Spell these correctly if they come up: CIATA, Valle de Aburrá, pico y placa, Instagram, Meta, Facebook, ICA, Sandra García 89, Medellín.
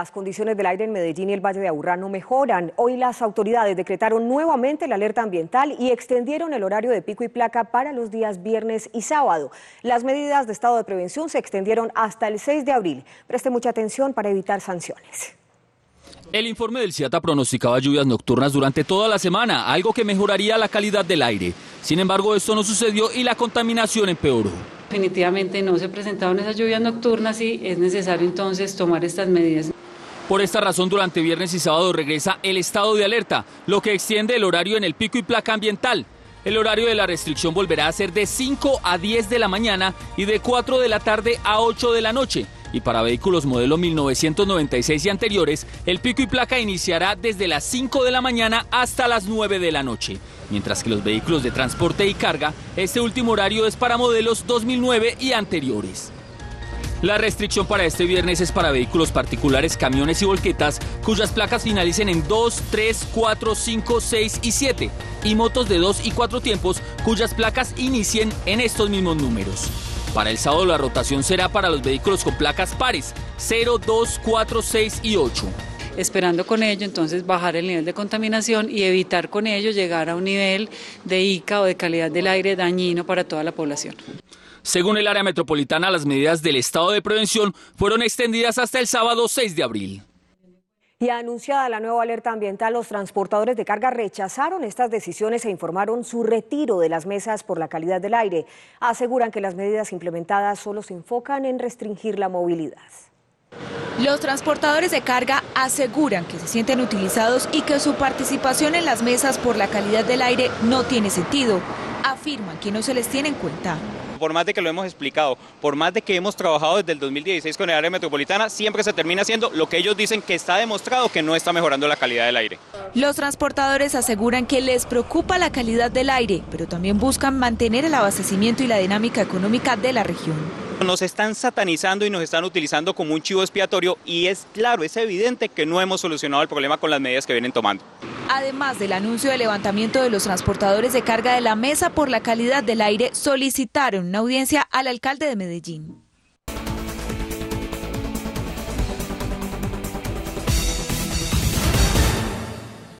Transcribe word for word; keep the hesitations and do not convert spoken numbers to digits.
Las condiciones del aire en Medellín y el Valle de Aburrá no mejoran. Hoy las autoridades decretaron nuevamente la alerta ambiental y extendieron el horario de pico y placa para los días viernes y sábado. Las medidas de estado de prevención se extendieron hasta el seis de abril. Preste mucha atención para evitar sanciones. El informe del CIATA pronosticaba lluvias nocturnas durante toda la semana, algo que mejoraría la calidad del aire. Sin embargo, esto no sucedió y la contaminación empeoró. Definitivamente no se presentaron esas lluvias nocturnas y es necesario entonces tomar estas medidas. Por esta razón, durante viernes y sábado regresa el estado de alerta, lo que extiende el horario en el pico y placa ambiental. El horario de la restricción volverá a ser de cinco a diez de la mañana y de cuatro de la tarde a ocho de la noche. Y para vehículos modelo mil novecientos noventa y seis y anteriores, el pico y placa iniciará desde las cinco de la mañana hasta las nueve de la noche. Mientras que los vehículos de transporte y carga, este último horario es para modelos dos mil nueve y anteriores. La restricción para este viernes es para vehículos particulares, camiones y volquetas, cuyas placas finalicen en dos, tres, cuatro, cinco, seis y siete, y motos de dos y cuatro tiempos, cuyas placas inicien en estos mismos números. Para el sábado la rotación será para los vehículos con placas pares, cero, dos, cuatro, seis y ocho. Esperando con ello entonces bajar el nivel de contaminación y evitar con ello llegar a un nivel de I C A o de calidad del aire dañino para toda la población. Según el área metropolitana, las medidas del estado de prevención fueron extendidas hasta el sábado seis de abril. Y anunciada la nueva alerta ambiental, los transportadores de carga rechazaron estas decisiones e informaron su retiro de las mesas por la calidad del aire. Aseguran que las medidas implementadas solo se enfocan en restringir la movilidad. Los transportadores de carga aseguran que se sienten utilizados y que su participación en las mesas por la calidad del aire no tiene sentido. Afirman que no se les tiene en cuenta. Por más de que lo hemos explicado, por más de que hemos trabajado desde el dos mil dieciséis con el área metropolitana, siempre se termina haciendo lo que ellos dicen que está demostrado que no está mejorando la calidad del aire. Los transportadores aseguran que les preocupa la calidad del aire, pero también buscan mantener el abastecimiento y la dinámica económica de la región. Nos están satanizando y nos están utilizando como un chivo expiatorio y es claro, es evidente que no hemos solucionado el problema con las medidas que vienen tomando. Además del anuncio del levantamiento de los transportadores de carga de la mesa por la calidad del aire, solicitaron una audiencia al alcalde de Medellín.